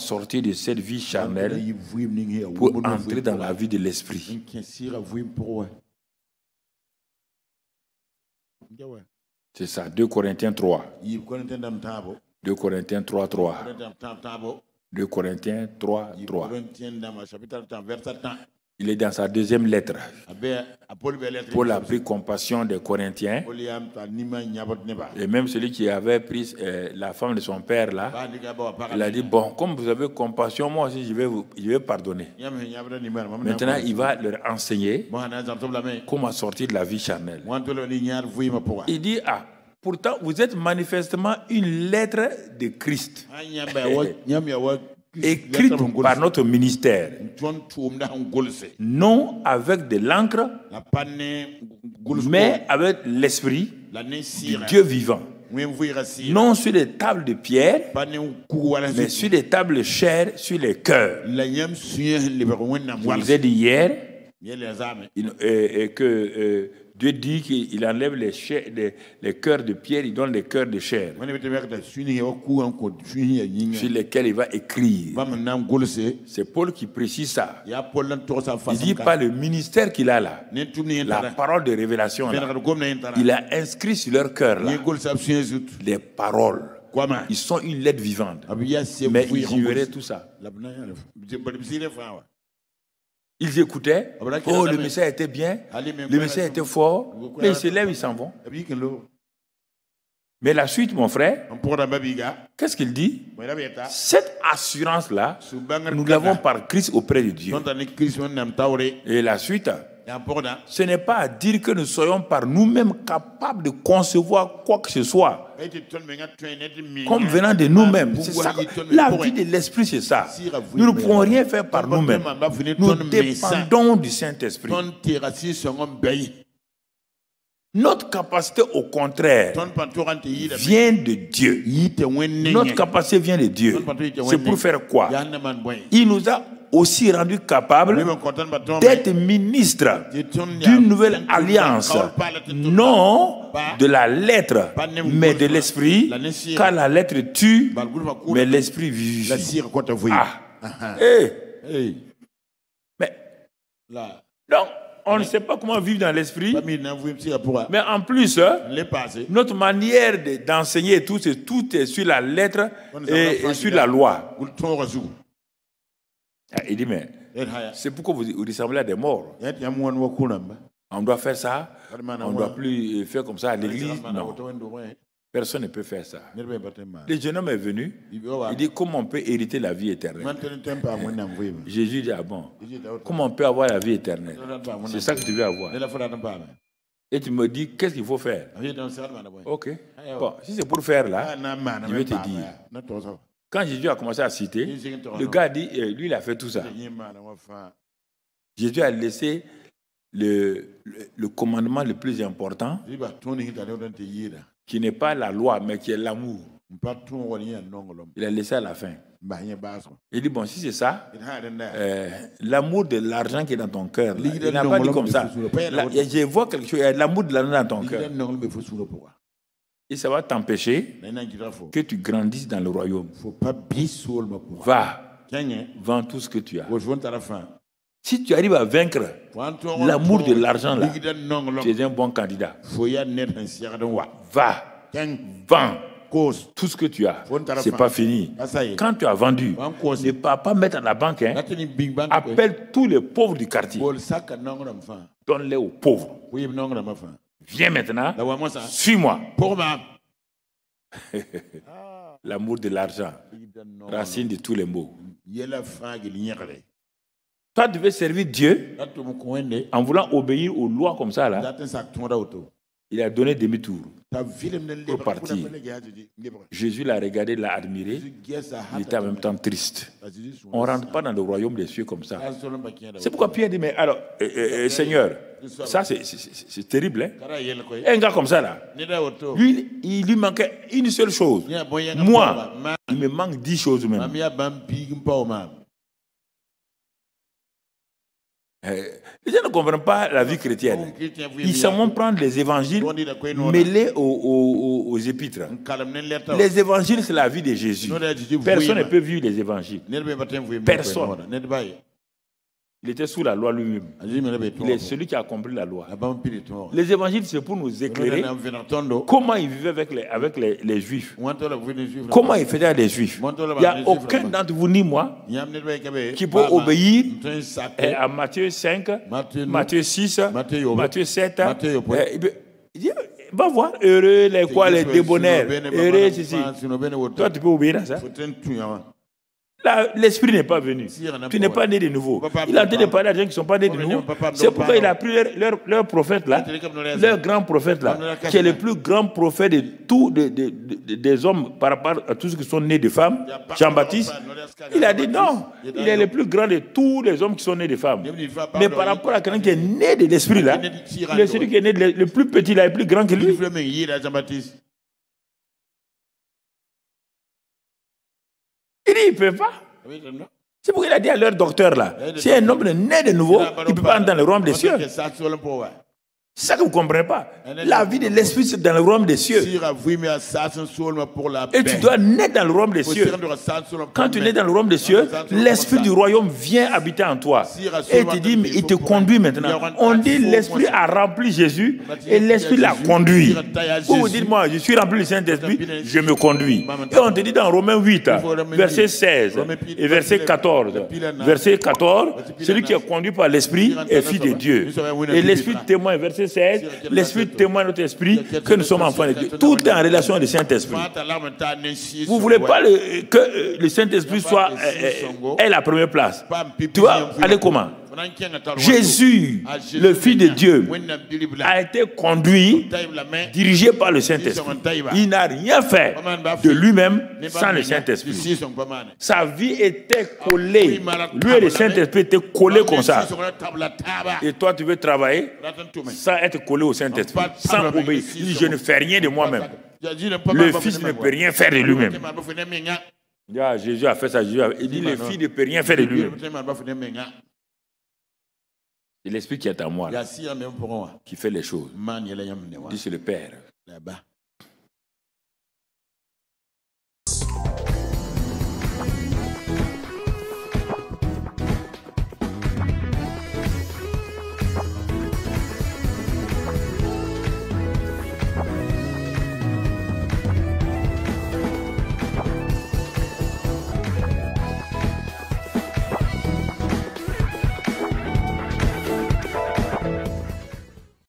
sortir de cette vie charnelle pour entrer dans la vie de l'esprit. C'est ça, 2 Corinthiens 3. 2 Corinthiens 3, 3. 2 Corinthiens 3, 3. Il est dans sa deuxième lettre. Paul a pris compassion des Corinthiens. Et même celui qui avait pris la femme de son père, là, il a dit, bon, comme vous avez compassion, moi aussi, je vais pardonner. Maintenant, il va leur enseigner comment sortir de la vie charnelle. Il dit, ah, pourtant, vous êtes manifestement une lettre de Christ. Écrite par notre ministère, non avec de l'encre, mais avec l'esprit du Dieu vivant. Non sur les tables de pierre, mais sur les tables de chair, sur les cœurs. Je vous ai dit hier que Dieu dit qu'il enlève les cœurs de pierre, il donne les cœurs de chair, sur lesquels il va écrire. C'est Paul qui précise ça. Il dit pas le ministère qu'il a là, la parole de révélation là. Il a inscrit sur leur cœur là, les paroles. Ils sont une lettre vivante. Mais ils ignoraient tout ça. Ils écoutaient, oh le message était bien, le message était fort, mais ils se lèvent, ils s'en vont. Mais la suite, mon frère, qu'est-ce qu'il dit? Cette assurance-là, nous l'avons par Christ auprès de Dieu. Et la suite, ce n'est pas à dire que nous soyons par nous-mêmes capables de concevoir quoi que ce soit. Comme venant de nous-mêmes. La vie de l'Esprit, c'est ça. Nous ne pouvons rien faire par nous-mêmes. Nous dépendons du Saint-Esprit. Notre capacité, au contraire, vient de Dieu. Notre capacité vient de Dieu. C'est pour faire quoi? Il nous a aussi rendu capable d'être ministre d'une nouvelle alliance, non de la lettre, mais de l'esprit, car la lettre tue, mais l'esprit vivifie. Ah. Hey. Mais, donc, on ne sait pas comment vivre dans l'esprit, mais en plus, notre manière d'enseigner tout est sur la lettre et sur la loi. Il dit, mais c'est pourquoi vous ressemblez à des morts. On doit faire ça, on ne doit plus faire comme ça à l'église. Non. Personne ne peut faire ça. Le jeune homme est venu, il dit, comment on peut hériter la vie éternelle? Jésus dit, ah bon, comment on peut avoir la vie éternelle? C'est ça que tu veux avoir. Et tu me dis, qu'est-ce qu'il faut faire? Ok. Bon, si c'est pour faire là, je vais te dire. Quand Jésus a commencé à citer, le gars dit, lui, il a fait tout ça. Jésus a laissé le commandement le plus important, qui n'est pas la loi, mais qui est l'amour. Il a laissé à la fin. Il dit, bon, si c'est ça, l'amour de l'argent qui est dans ton cœur, là, il n'a pas dit comme ça. Là, je vois quelque chose, l'amour de l'argent dans ton cœur. Et ça va t'empêcher que tu grandisses dans le royaume. Va, vends tout ce que tu as. Si tu arrives à vaincre l'amour de l'argent, là, tu es un bon candidat. Va, vends tout ce que tu as. Ce n'est pas fini. Quand tu as vendu, ne pas mettre à la banque. Hein, appelle tous les pauvres du quartier. Donne-les aux pauvres. Viens maintenant, suis-moi. L'amour de l'argent, racine de tous les maux. Toi, tu veux servir Dieu en voulant obéir aux lois comme ça. Là. Il a donné demi-tour pour partir. Jésus l'a regardé, l'a admiré. Il était en même temps triste. On ne rentre pas dans le royaume des cieux comme ça. C'est pourquoi Pierre dit, mais alors, Seigneur, ça, c'est terrible. Hein? Un gars comme ça, là, lui, il lui manquait une seule chose. Moi, il me manque 10 choses même. Les gens ne comprennent pas la vie chrétienne. Ils s'en vont prendre les évangiles mêlés aux épîtres. Les évangiles, c'est la vie de Jésus. Personne ne peut vivre les évangiles. Personne. Il était sous la loi lui-même. Il est celui qui a accompli la loi. Les évangiles, c'est pour nous éclairer comment il vivait avec les Juifs. Comment il faisait avec les Juifs. Il n'y a aucun d'entre vous, ni moi, qui peut obéir à Matthieu 5, Matthieu 6, Matthieu 7. Il dit, va voir, heureux les quoi, les débonnaires. Heureux, ceci. Toi, tu peux obéir à ça. L'esprit n'est pas venu. Tu n'es pas né de nouveau. Il a entendu parler à des gens qui ne sont pas nés de nouveau. C'est pourquoi il a pris leur prophète là, leur grand prophète là, qui est le plus grand prophète de tous des hommes par rapport à tous ceux qui sont nés de femmes, Jean-Baptiste. Il a dit non, il est le plus grand de tous les hommes qui sont nés de femmes. Mais par rapport à quelqu'un qui est né de l'esprit là, il est celui qui est né le plus petit là, le plus grand que lui. Il ne peut pas. C'est pourquoi il a dit à leur docteur là, si un homme né de nouveau, il ne peut pas entrer dans le royaume des cieux. C'est ça que vous ne comprenez pas. La vie de l'esprit, c'est dans le royaume des cieux. Et tu dois naître dans le royaume des cieux. Quand tu nais dans le royaume des cieux, l'esprit du royaume vient habiter en toi. Et te dit, il te conduit maintenant. On dit, l'esprit a rempli Jésus et l'esprit l'a conduit. Vous vous dites, moi, je suis rempli du Saint-Esprit, je me conduis. Et on te dit dans Romains 8, verset 16 et verset 14. Verset 14, celui qui est conduit par l'esprit est fils de Dieu. Et l'esprit témoigne, verset 16, l'Esprit témoigne notre esprit que nous sommes enfants de Dieu. Tout est en relation avec le Saint-Esprit. Vous ne voulez pas que le Saint-Esprit soit à la première place. Tu vas aller comment? Jésus, le Fils de Dieu, a été conduit, dirigé par le Saint-Esprit. Il n'a rien fait de lui-même sans le Saint-Esprit. Sa vie était collée. Lui et le Saint-Esprit étaient collés comme ça. Et toi, tu veux travailler sans être collé au Saint-Esprit, sans obéir. Je ne fais rien de moi-même. Le Fils ne peut rien faire de lui-même. Ah, Jésus a fait ça. Il dit, le Fils ne peut rien faire de lui-même. C'est l'esprit qui est en moi, là, qui fait les choses. Il dit, c'est le Père.